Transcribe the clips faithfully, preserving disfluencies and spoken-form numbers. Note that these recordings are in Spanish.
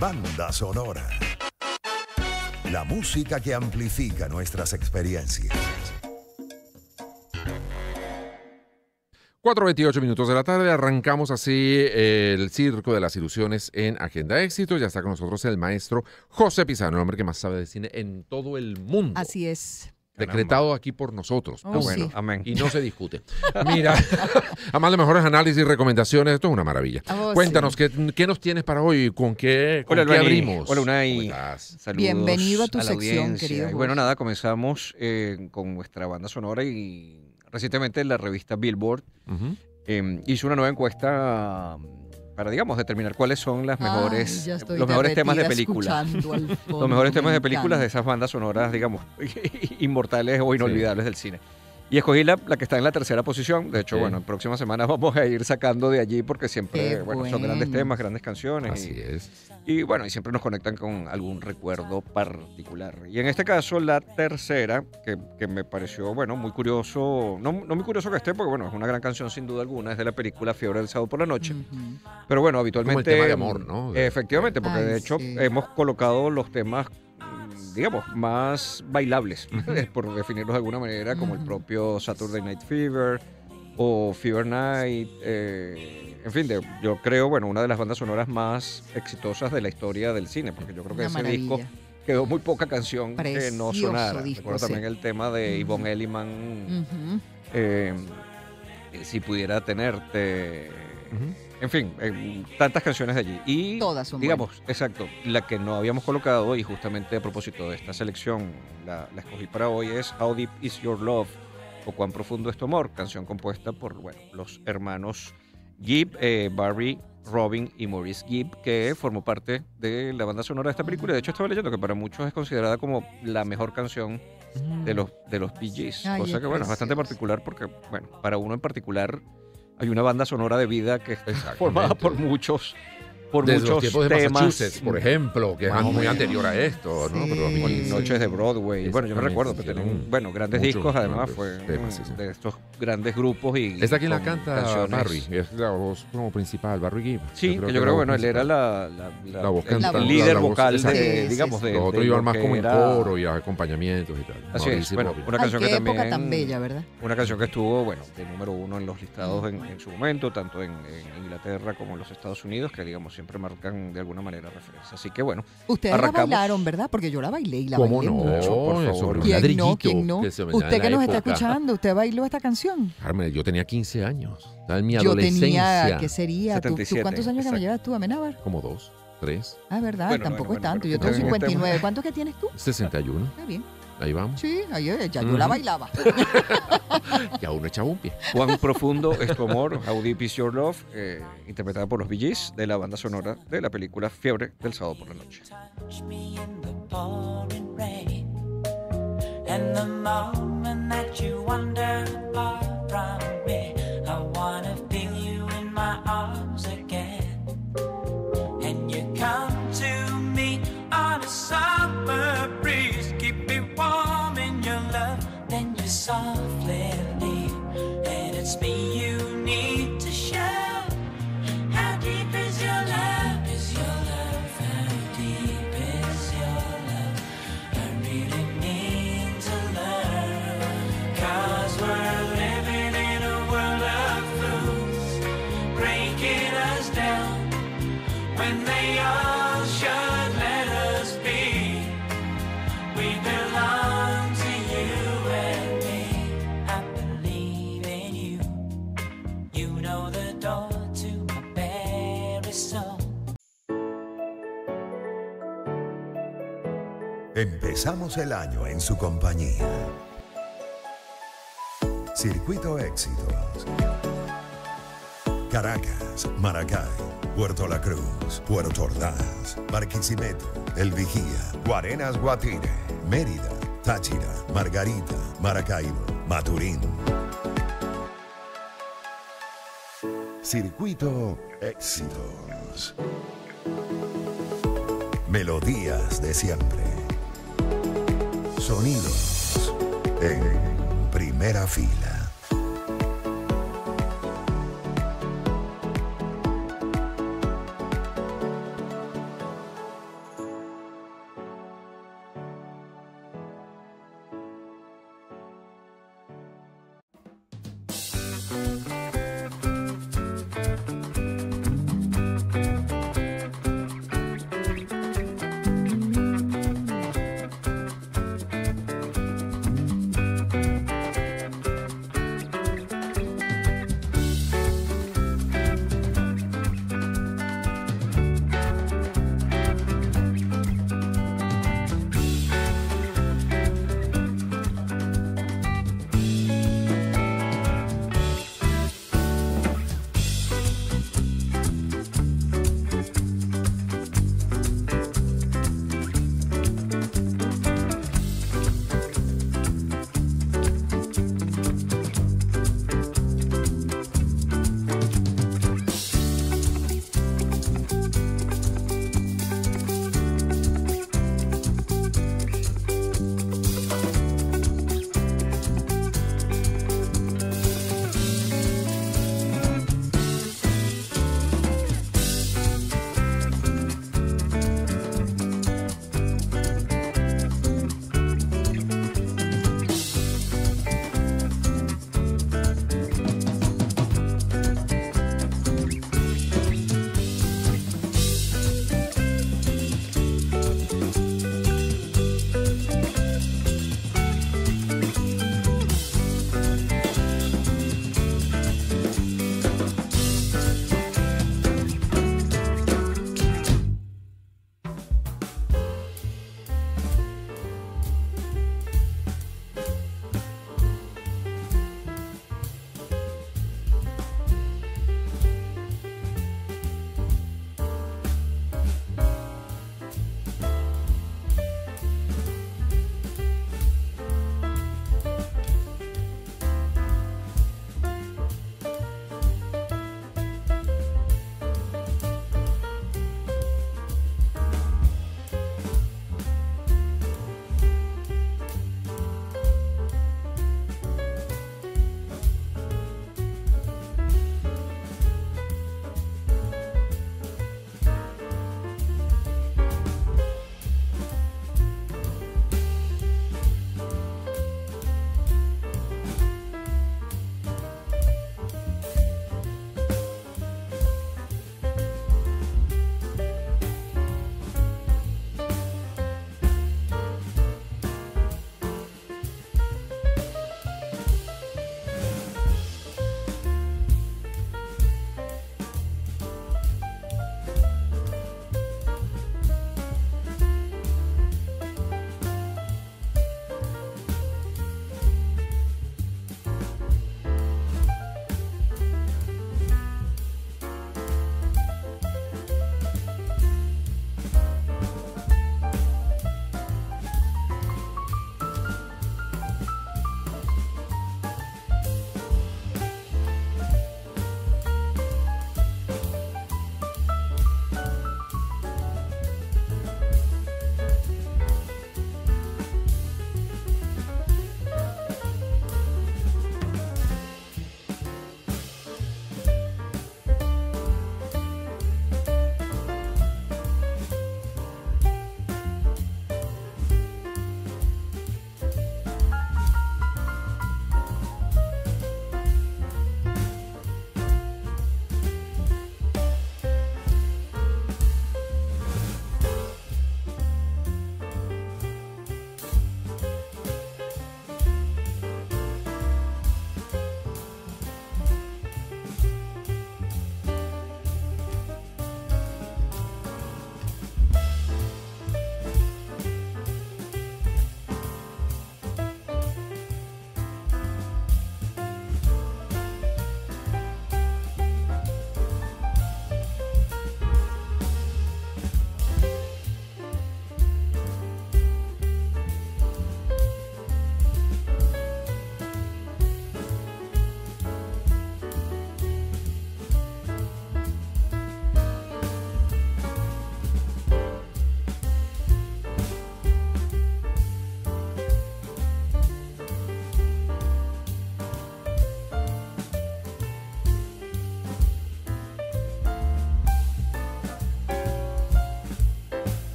Banda sonora. La música que amplifica nuestras experiencias. cuatro veintiocho minutos de la tarde, arrancamos así el Circo de las Ilusiones en Agenda Éxitos. Ya está con nosotros el maestro José Pisano, el hombre que más sabe de cine en todo el mundo. Así es. Decretado aquí por nosotros. Oh, bueno, sí. Amén. Y no se discute. Mira, además de mejores análisis y recomendaciones, esto es una maravilla. Oh, cuéntanos, sí. qué, qué nos tienes para hoy, con qué, con Hola, qué abrimos. Hola, Unai. Saludos. Bienvenido a tu a sección, querido. Y bueno, nada, comenzamos eh, con nuestra banda sonora y... Recientemente la revista Billboard uh-huh. eh, hizo una nueva encuesta para, digamos, determinar cuáles son las mejores, Ay, los mejores temas de películas. Los mejores temas de películas de esas bandas sonoras, digamos, inmortales o inolvidables sí. del cine. Y escogí la, la que está en la tercera posición. De hecho, sí. bueno, en próximas semanas vamos a ir sacando de allí porque siempre bueno, bueno. son grandes temas, grandes canciones. Así y, es. Y bueno, y siempre nos conectan con algún recuerdo particular. Y en este caso, la tercera, que, que me pareció, bueno, muy curioso. No, no muy curioso que esté, porque bueno, es una gran canción sin duda alguna. Es de la película Fiebre del Sábado por la Noche. Uh-huh. Pero bueno, habitualmente... Como el tema de amor, ¿no? Efectivamente, porque Ay, de hecho sí. hemos colocado los temas... digamos, más bailables, por definirlos de alguna manera, como el propio Saturday Night Fever o Fever Night, eh, en fin, de, yo creo, bueno, una de las bandas sonoras más exitosas de la historia del cine, porque yo creo que una ese maravilla. disco quedó muy poca canción Precioso que no sonara. Disco, Recuerdo sí. también el tema de uh-huh. Yvonne Elliman, uh-huh. eh, Si Pudiera Tenerte... Uh-huh. En fin, eh, tantas canciones de allí. Y, todas son digamos, buenas. Exacto, la que no habíamos colocado y justamente a propósito de esta selección, la, la escogí para hoy, es How Deep Is Your Love o Cuán Profundo Es Tu Amor, canción compuesta por bueno, los hermanos Gibb, eh, Barry, Robin y Maurice Gibb, que formó parte de la banda sonora de esta película. De hecho, estaba leyendo que para muchos es considerada como la mejor canción de los, de los Bee Gees. Ay, cosa que, bueno, es bastante particular porque, bueno, para uno en particular... Hay una banda sonora de vida que está formada por muchos, por Desde muchos los tiempos de temas. Massachusetts, por ejemplo, que bueno, es muy anterior a esto, sí. ¿no? Pero sí. Noches de Broadway. Bueno, yo me recuerdo, pero tienen bueno, grandes muchos, discos, además, fue temas, sí, sí. de estos grandes grupos. Y esta quien la canta canciones. Barry, es la voz como principal, Barry Gibb. Sí, yo creo que, yo creo, bueno, principal. él era la, la, la, la voz el canta, líder la, la vocal, voz, de, digamos, de... Los de, otros de iban más como en coro y acompañamientos y tal. Así Mauricio es, bueno, una canción que también... época tan bella, ¿verdad? Una canción que estuvo, bueno, de número uno en los listados en su momento, tanto en Inglaterra como en los Estados Unidos, que, digamos, siempre marcan de alguna manera referencias. Así que bueno, ustedes arrancamos. La bailaron, ¿verdad? Porque yo la bailé y la ¿Cómo bailé. ¿Cómo no? Mucho, por favor. ¿Quién no? ¿Quién no? Que usted que nos época. Está escuchando, ¿usted bailó esta canción? Carmen, yo tenía quince años. Estaba en mi yo adolescencia. Tenía, ¿qué sería? setenta y siete, ¿Tú, tú, ¿Cuántos años exacto. me llevas tú, Amenábar? Como dos, tres. Ah, verdad, bueno, tampoco bueno, es tanto. Bueno, yo tengo cincuenta y nueve. ¿Cuántos que tienes tú? sesenta y uno. Está bien. Ahí vamos. Sí, ahí ya yo mm. la bailaba. Y aún no echaba un pie. Cuán profundo es tu amor, How Deep Is Your Love, eh, interpretada por los Bee Gees, de la banda sonora de la película Fiebre del Sábado por la Noche. Softly leave, and it's me you need to share. How deep is your love? Is your love? How deep is your love? I really need to learn, 'cause we're living in a world of fools, breaking us down when they all should let us be. We belong to you and empezamos el año en su compañía. Circuito Éxitos. Caracas, Maracay, Puerto La Cruz, Puerto Ordaz, Barquisimeto, El Vigía, Guarenas, Guatire, Mérida, Táchira, Margarita, Maracaibo, Maturín. Circuito Éxitos. Melodías de siempre. Sonidos en primera fila.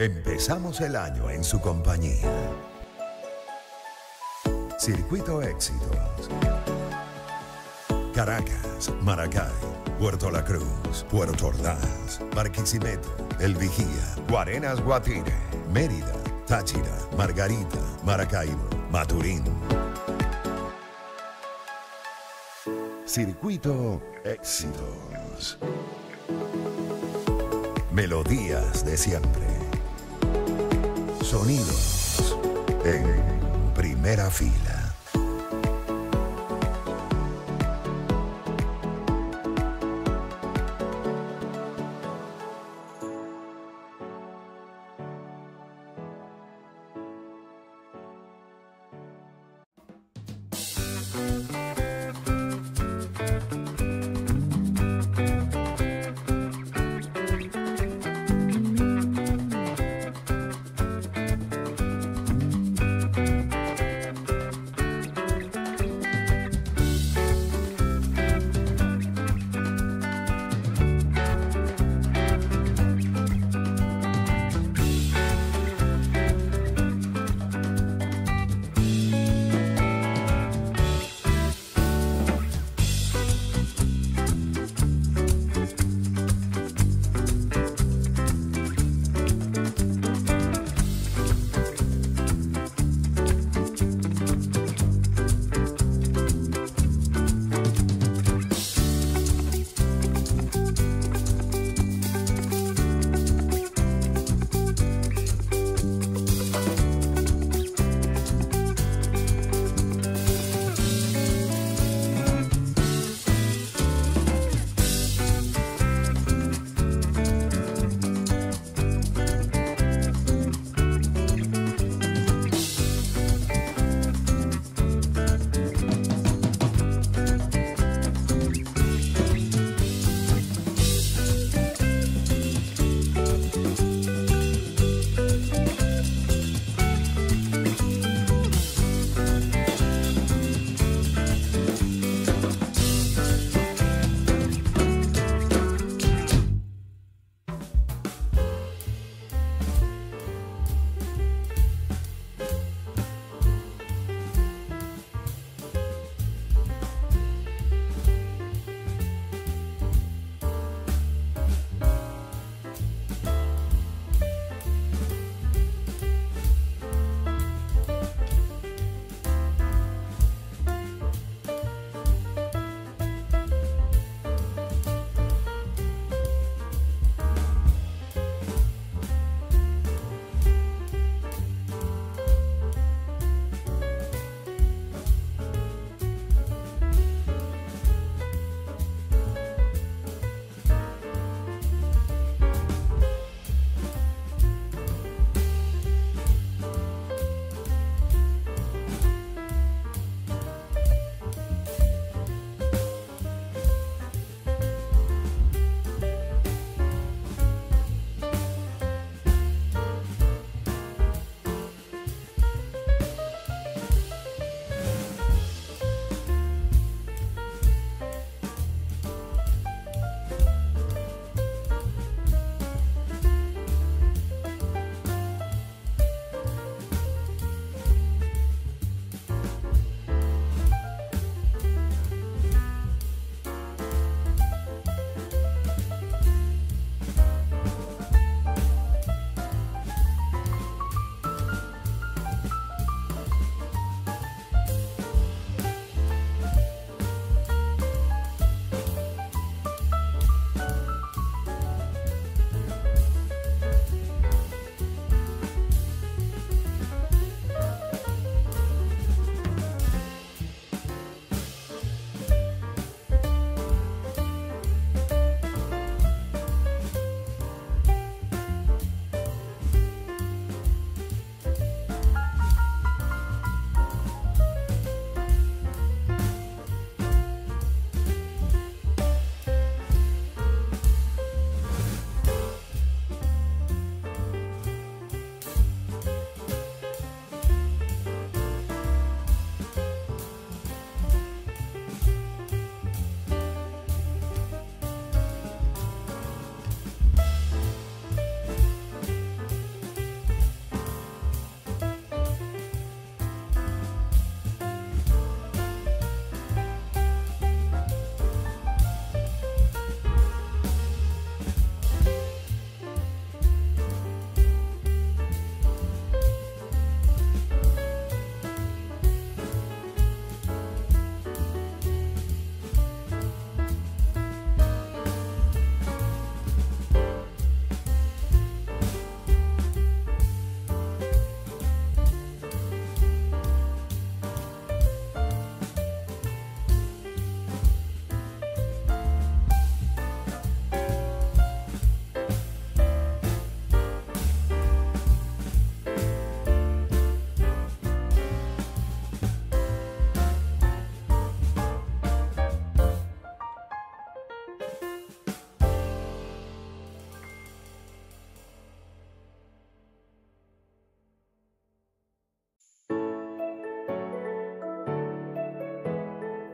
Empezamos el año en su compañía. Circuito Éxitos. Caracas, Maracay, Puerto La Cruz, Puerto Ordaz, Barquisimeto, El Vigía, Guarenas, Guatire, Mérida, Táchira, Margarita, Maracaibo, Maturín. Circuito Éxitos. Melodías de siempre. Sonidos en primera fila.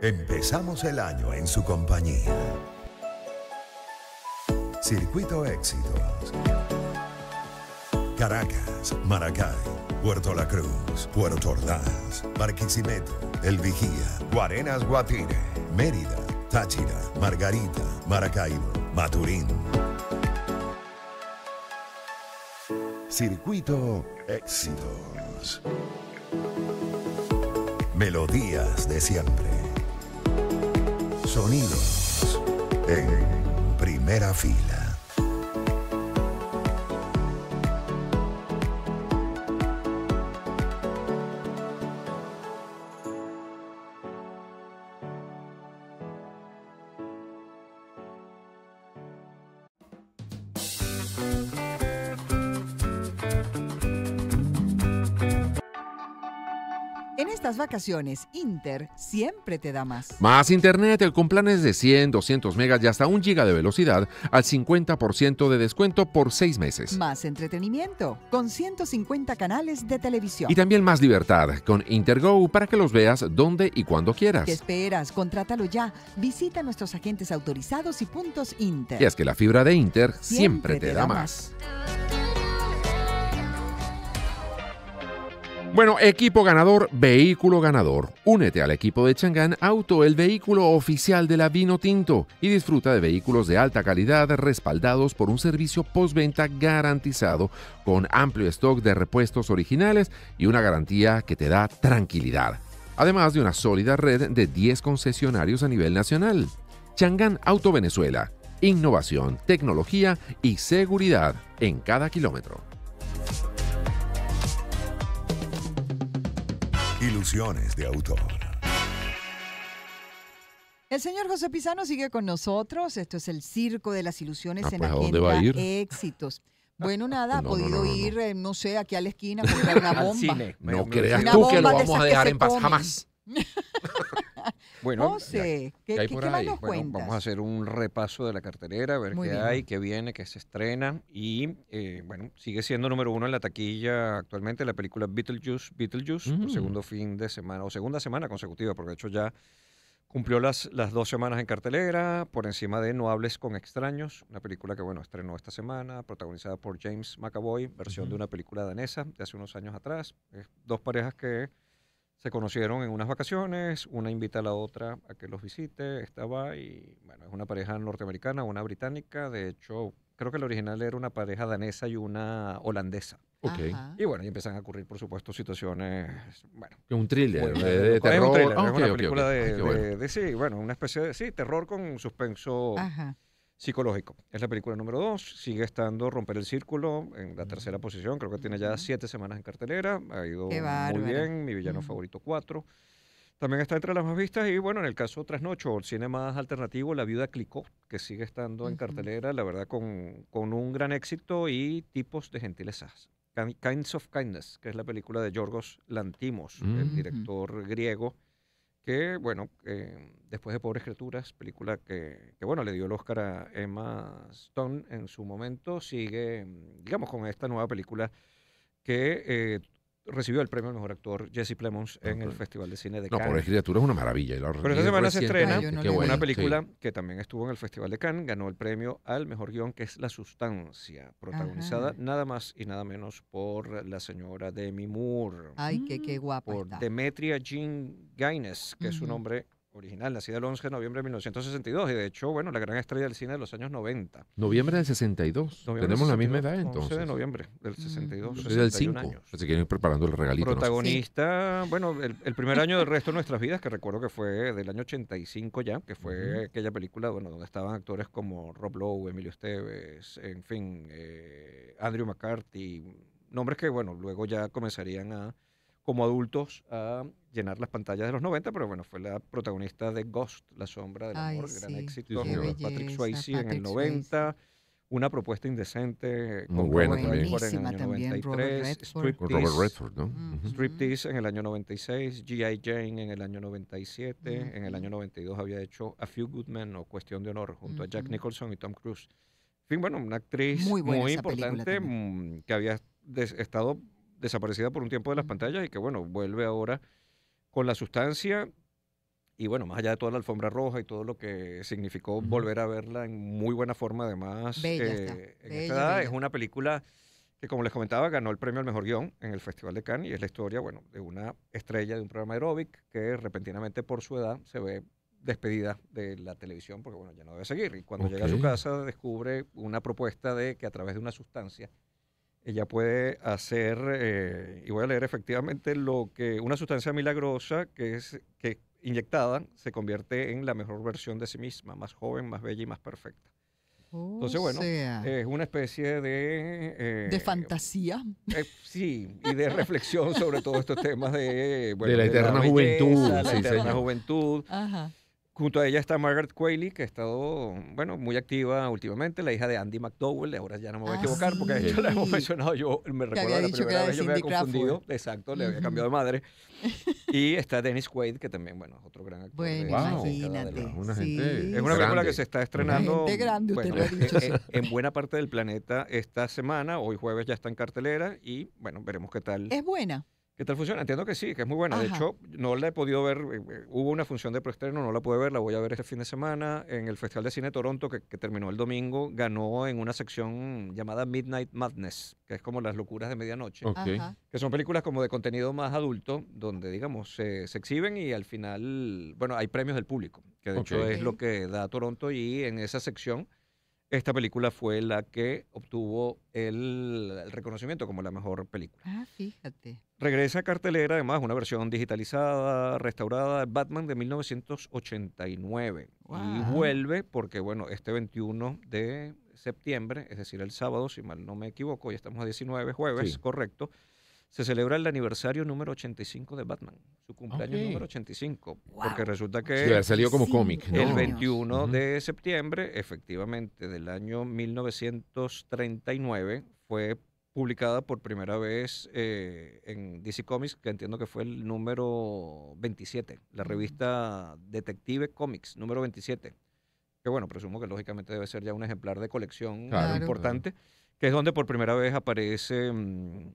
Empezamos el año en su compañía. Circuito Éxitos. Caracas, Maracay, Puerto La Cruz, Puerto Ordaz, Barquisimeto, El Vigía, Guarenas, Guatire, Mérida, Táchira, Margarita, Maracaibo, Maturín. Circuito Éxitos. Melodías de siempre. Sonidos en primera fila. Vacaciones, Inter siempre te da más. Más internet con planes de cien, doscientos megas y hasta un giga de velocidad al cincuenta por ciento de descuento por seis meses. Más entretenimiento con ciento cincuenta canales de televisión. Y también más libertad con Intergo para que los veas donde y cuando quieras. ¿Qué esperas? Contrátalo ya. Visita nuestros agentes autorizados y puntos Inter. Y es que la fibra de Inter siempre, siempre te, te da, da más. más. Bueno, equipo ganador, vehículo ganador. Únete al equipo de Changan Auto, el vehículo oficial de la Vinotinto, y disfruta de vehículos de alta calidad respaldados por un servicio postventa garantizado con amplio stock de repuestos originales y una garantía que te da tranquilidad. Además de una sólida red de diez concesionarios a nivel nacional. Changan Auto Venezuela. Innovación, tecnología y seguridad en cada kilómetro. Ilusiones de autor. El señor José Pisano sigue con nosotros. Esto es el Circo de las Ilusiones ah, en pues, Agenda Éxitos. Bueno, nada, no, ha podido no, no, no, ir, eh, no sé, aquí a la esquina a comprar una bomba. Cine, no creas tú que lo vamos a dejar en paz jamás. Bueno, José, ya, ¿qué, ¿qué hay por ¿qué ahí? Bueno, cuentas? Vamos a hacer un repaso de la cartelera, a ver Muy qué bien. hay, qué viene, qué se estrena. Y, eh, bueno, sigue siendo número uno en la taquilla actualmente la película Beetlejuice, Beetlejuice, mm. por segundo fin de semana, o segunda semana consecutiva, porque de hecho ya cumplió las, las dos semanas en cartelera, por encima de No hables con extraños, una película que, bueno, estrenó esta semana, protagonizada por James McAvoy, versión mm. de una película danesa de hace unos años atrás. Es dos parejas que se conocieron en unas vacaciones, una invita a la otra a que los visite, estaba y bueno, es una pareja norteamericana, una británica, de hecho, creo que la original era una pareja danesa y una holandesa. Okay. Y bueno, y empiezan a ocurrir, por supuesto, situaciones, bueno. Un thriller, bueno, de, de terror. Es un thriller, ah, okay, es una okay, película okay. de, de, bueno. de, de, sí, bueno, una especie de, sí, terror con suspenso. Ajá. Psicológico. Es la película número dos, sigue estando Romper el Círculo en la uh-huh. tercera posición, creo que tiene ya siete semanas en cartelera, ha ido muy bien, Mi villano uh-huh. favorito cuatro. También está entre las más vistas y bueno, en el caso Trasnocho, el cine más alternativo, La Viuda Clicó, que sigue estando uh-huh. en cartelera, la verdad, con, con un gran éxito y tipos de gentilezas. Kinds of Kindness, que es la película de Giorgos Lanthimos, uh-huh. el director griego, que, bueno, eh, después de Pobres Criaturas, película que, que, bueno, le dio el Oscar a Emma Stone en su momento, sigue, digamos, con esta nueva película que eh, recibió el premio al mejor actor Jesse Plemons en okay. el Festival de Cine de Cannes. No, Pobres Criaturas es una maravilla. La Pero esta semana reciente. se estrena Ay, no una bueno, película sí. que también estuvo en el Festival de Cannes, ganó el premio al mejor guión, que es La Sustancia, protagonizada Ajá. nada más y nada menos por la señora Demi Moore. Ay, qué, qué guapa Por está. Demetria Jean Gaines, que uh-huh. es su nombre original, nacida el once de noviembre de mil novecientos sesenta y dos, y de hecho, bueno, la gran estrella del cine de los años noventa. Noviembre del sesenta y dos. Noviembre Tenemos sesenta y dos, la misma edad entonces. once de noviembre del sesenta y dos. Mm. Es del cinco. Años. Así que ir preparando el regalito. Protagonista, ¿no? bueno, el, el primer año del resto de nuestras vidas, que recuerdo que fue del año ochenta y cinco ya, que fue uh -huh. aquella película, bueno, donde estaban actores como Rob Lowe, Emilio Esteves, en fin, eh, Andrew McCarthy, nombres que, bueno, luego ya comenzarían a como adultos a llenar las pantallas de los noventa, pero bueno, fue la protagonista de Ghost, La sombra del amor, Ay, sí. gran éxito, sí, sí. Belleza, Patrick Swayze Patrick en el noventa, Swayze. Una propuesta indecente con Robert Redford en el año noventa y tres, Striptease Redford, ¿no? uh -huh. Striptease en el año noventa y seis, G I Jane en el año noventa y siete, uh -huh. en el año noventa y dos había hecho A Few Good Men o Cuestión de Honor junto uh -huh. a Jack Nicholson y Tom Cruise. En fin, bueno, una actriz muy, muy importante que había estado desaparecida por un tiempo de las pantallas y que, bueno, vuelve ahora con La Sustancia, Y bueno, más allá de toda la alfombra roja y todo lo que significó volver a verla en muy buena forma, además, bella eh, está. en bella, esta edad, bella. Es una película que, como les comentaba, ganó el premio al mejor guión en el Festival de Cannes, y es la historia, bueno, de una estrella de un programa aeróbic que repentinamente por su edad se ve despedida de la televisión porque, bueno, ya no debe seguir. Y cuando okay. llega a su casa descubre una propuesta de que a través de una sustancia ella puede hacer, eh, y voy a leer efectivamente lo que, una sustancia milagrosa que es que inyectada se convierte en la mejor versión de sí misma, más joven, más bella y más perfecta. Oh, entonces, bueno, sea. es una especie de... Eh, ¿de fantasía? Eh, sí, y de reflexión sobre todos estos temas de... Bueno, de la eterna de la belleza, juventud. La sí, eterna sí. juventud. Ajá. Junto a ella está Margaret Qualley, que ha estado, bueno, muy activa últimamente, la hija de Andy McDowell, ahora ya no me voy a equivocar, ah, porque de hecho sí. la hemos mencionado, yo me recuerdo la primera vez, yo me había confundido, exacto, uh -huh. le había cambiado de madre. Y está Dennis Quaid, que también, bueno, es otro gran actor. Bueno, wow, imagínate. La, una gente sí. Es una película que se está estrenando una gente grande, usted bueno, lo ha dicho. En, en buena parte del planeta esta semana, hoy jueves ya está en cartelera, y bueno, veremos qué tal. Es buena. ¿Qué tal funciona? Entiendo que sí, que es muy buena. Ajá. De hecho, no la he podido ver. Hubo una función de preestreno, no la pude ver. La voy a ver este fin de semana en el Festival de Cine de Toronto, que, que terminó el domingo. Ganó en una sección llamada Midnight Madness, que es como las locuras de medianoche. Okay. Que son películas como de contenido más adulto, donde, digamos, eh, se exhiben y al final, bueno, hay premios del público, que de okay. hecho es lo que da Toronto. Y en esa sección, esta película fue la que obtuvo el, el reconocimiento como la mejor película. Ah, fíjate. Regresa a cartelera, además, una versión digitalizada, restaurada, Batman de mil novecientos ochenta y nueve. Wow. Y vuelve porque, bueno, este veintiuno de septiembre, es decir, el sábado, si mal no me equivoco, ya estamos a diecinueve, jueves, sí. correcto, se celebra el aniversario número ochenta y cinco de Batman, su cumpleaños okay. número ochenta y cinco, wow. porque resulta que sí, salió como cómic, ¿no? El veintiuno uh-huh. de septiembre, efectivamente, del año mil novecientos treinta y nueve, fue publicada por primera vez eh, en D C Comics, que entiendo que fue el número veintisiete, la revista Detective Comics, número veintisiete, que bueno, presumo que lógicamente debe ser ya un ejemplar de colección claro, importante, claro. que es donde por primera vez aparece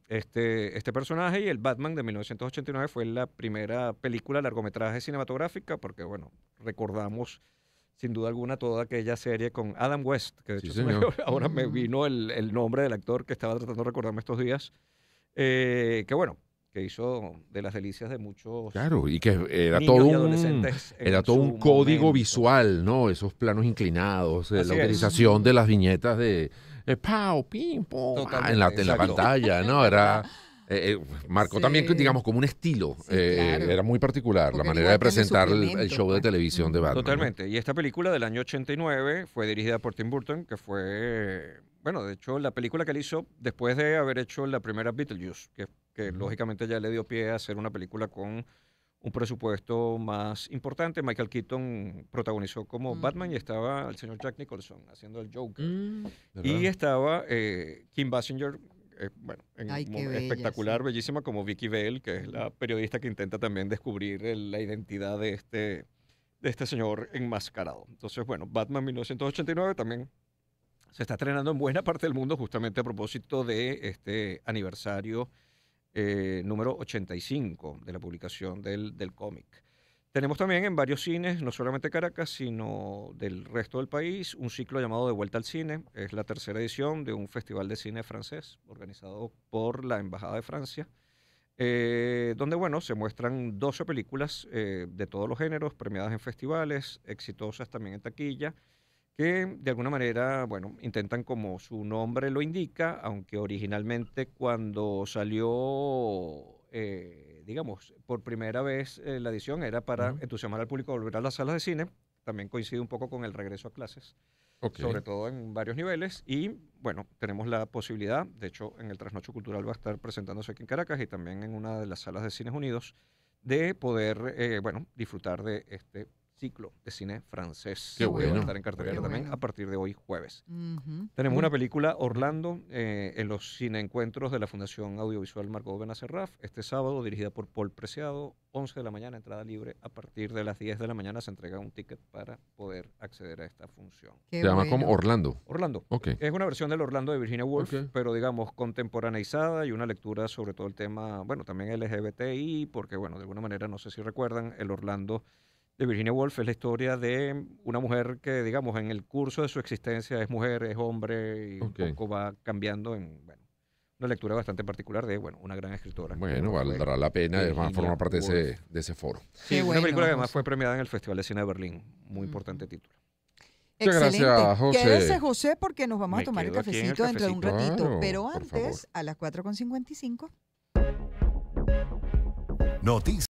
este, este personaje, y el Batman de mil novecientos ochenta y nueve fue la primera película largometraje cinematográfica, porque bueno, recordamos sin duda alguna toda aquella serie con Adam West, que de hecho sí, me, ahora me vino el, el nombre del actor que estaba tratando de recordarme estos días, eh, que bueno, que hizo de las delicias de muchos claro, y que era niños todo y adolescentes un, era todo un código momento. visual, ¿no? Esos planos inclinados, eh, la utilización es. de las viñetas de eh, pow, pim, pum, ah, en, la, en la pantalla, ¿no? Era... Eh, eh, marcó sí. también, digamos, como un estilo. Sí, eh, claro. Era muy particular porque la manera de presentar el, el show de televisión de Batman. Totalmente. ¿No? Y esta película del año ochenta y nueve fue dirigida por Tim Burton, que fue, bueno, de hecho, la película que él hizo después de haber hecho la primera Beetlejuice, que, que uh-huh. lógicamente ya le dio pie a hacer una película con un presupuesto más importante. Michael Keaton protagonizó como mm. Batman y estaba el señor Jack Nicholson haciendo el Joker. Mm. Y estaba eh, Kim Basinger. Eh, bueno, en, Ay, bella, espectacular, sí. bellísima, como Vicky Bell, que es la periodista que intenta también descubrir el, la identidad de este, de este señor enmascarado. Entonces, bueno, Batman mil novecientos ochenta y nueve también se está estrenando en buena parte del mundo justamente a propósito de este aniversario eh, número ochenta y cinco de la publicación del, del cómic. Tenemos también en varios cines, no solamente Caracas, sino del resto del país, un ciclo llamado De Vuelta al Cine. Es la tercera edición de un festival de cine francés organizado por la Embajada de Francia, eh, donde, bueno, se muestran doce películas eh, de todos los géneros, premiadas en festivales, exitosas también en taquilla, que de alguna manera, bueno, intentan, como su nombre lo indica, aunque originalmente cuando salió... Eh, digamos, por primera vez eh, la edición era para uh -huh. entusiasmar al público a volver a las salas de cine. También coincide un poco con el regreso a clases, okay. sobre todo en varios niveles. Y bueno, tenemos la posibilidad, de hecho en el Trasnocho Cultural va a estar presentándose aquí en Caracas y también en una de las salas de Cines Unidos, de poder eh, bueno, disfrutar de este ciclo de cine francés. Qué bueno. Que va a estar en cartelera bueno. también a partir de hoy jueves. Uh -huh. Tenemos uh -huh. una película, Orlando, eh, en los cineencuentros de la Fundación Audiovisual Margot Benacerraf, este sábado, dirigida por Paul Preciado, once de la mañana, entrada libre. A partir de las diez de la mañana se entrega un ticket para poder acceder a esta función. Qué se llama bueno. como Orlando. Orlando. Okay. Es una versión del Orlando de Virginia Woolf, okay. pero digamos contemporaneizada, y una lectura sobre todo el tema, bueno, también L G B T I, porque bueno, de alguna manera, no sé si recuerdan, el Orlando de Virginia Woolf es la historia de una mujer que, digamos, en el curso de su existencia es mujer, es hombre, y okay. un poco va cambiando en, bueno, una lectura bastante particular de, bueno, una gran escritora. Bueno, valdrá la pena, además forma parte de ese, de ese foro. Sí, sí, bueno, una película que además fue premiada en el Festival de Cine de Berlín, muy mm. importante título. Muchas gracias, José. Quédese, José, porque nos vamos Me a tomar el cafecito, el cafecito dentro de un ratito. Claro, pero antes, a las cuatro con cincuenta y cinco. Noticias.